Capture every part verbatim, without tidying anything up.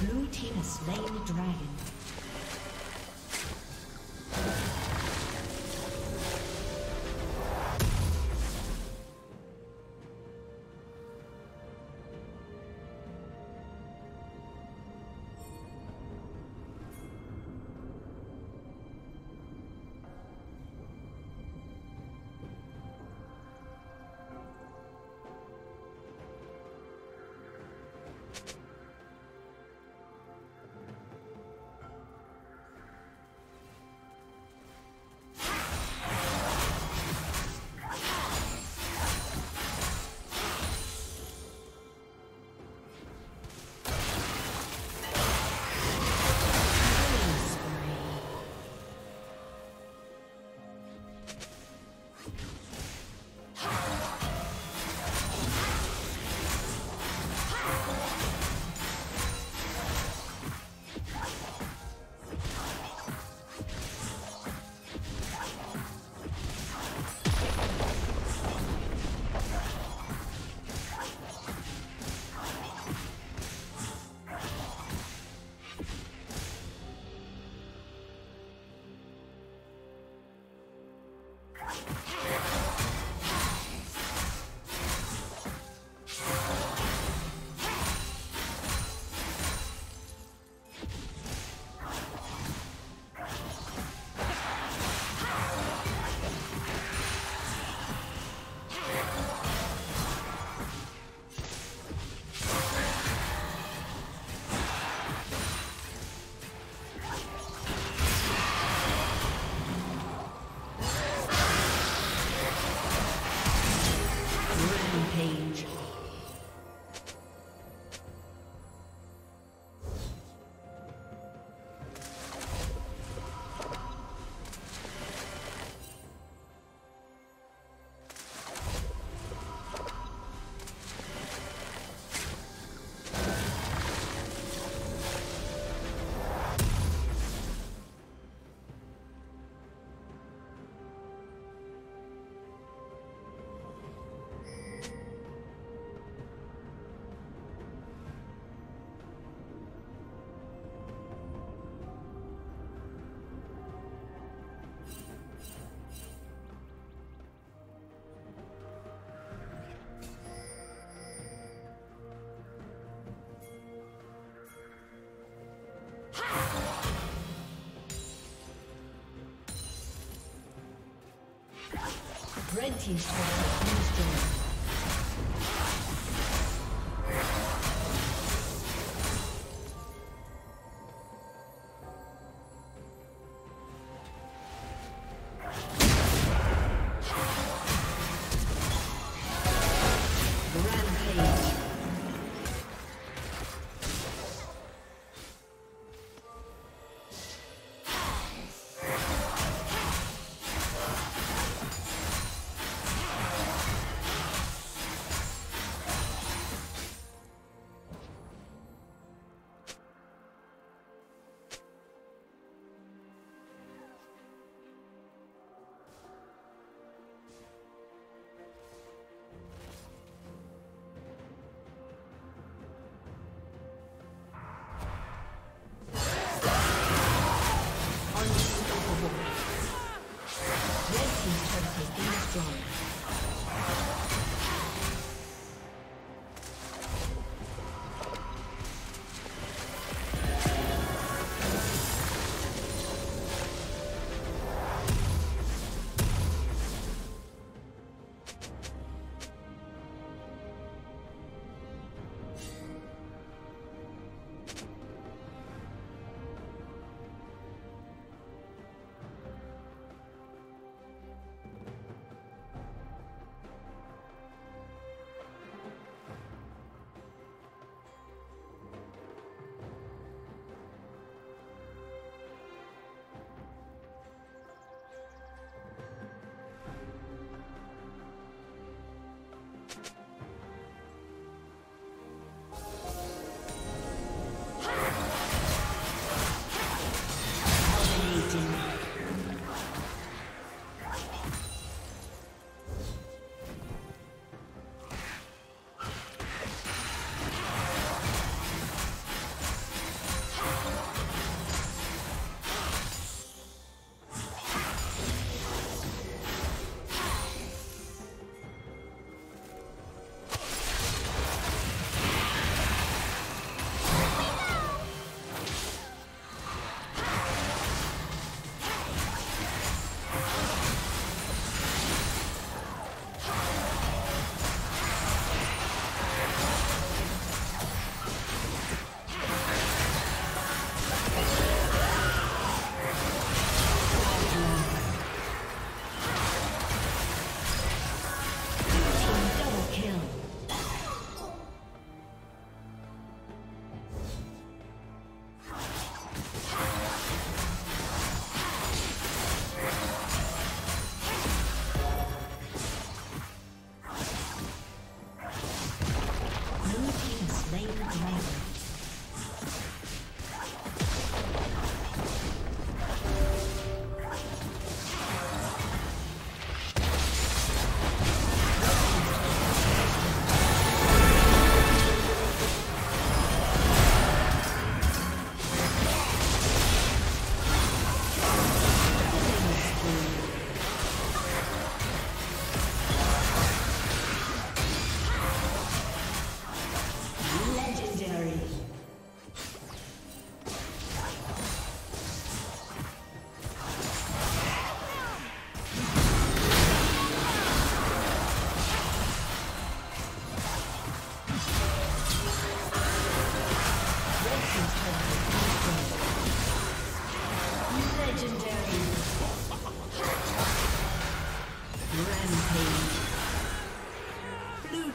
Blue team has slain the dragon. Red team's turret has been destroyed.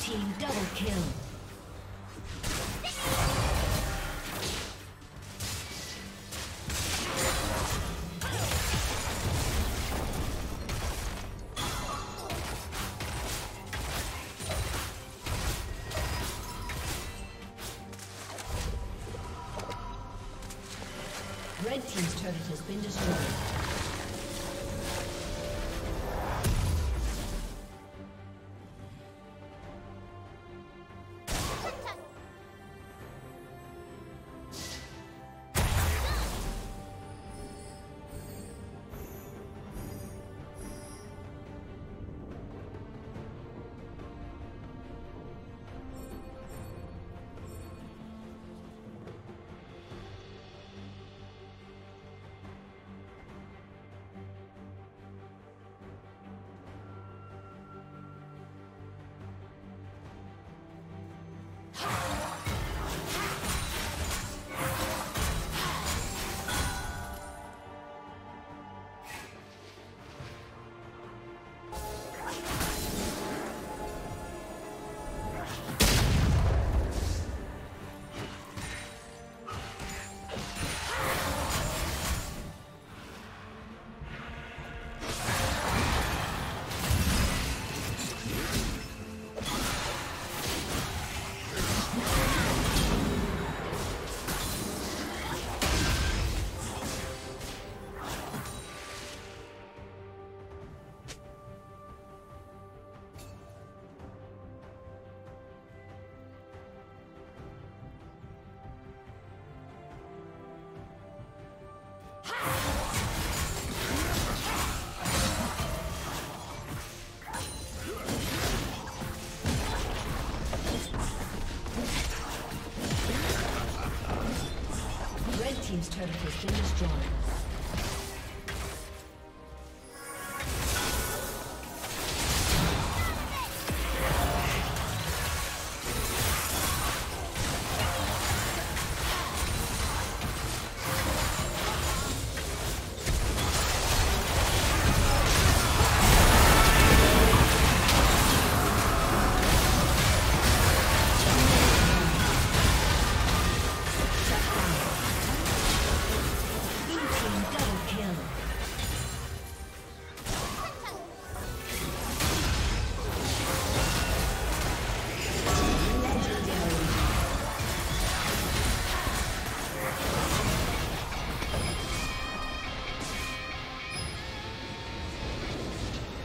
team double kill. Red team's turret has been destroyed. Team's turret has been destroyed.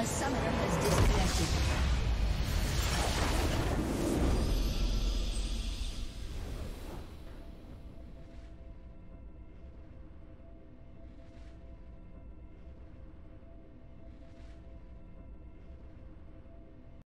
A summoner has disconnected.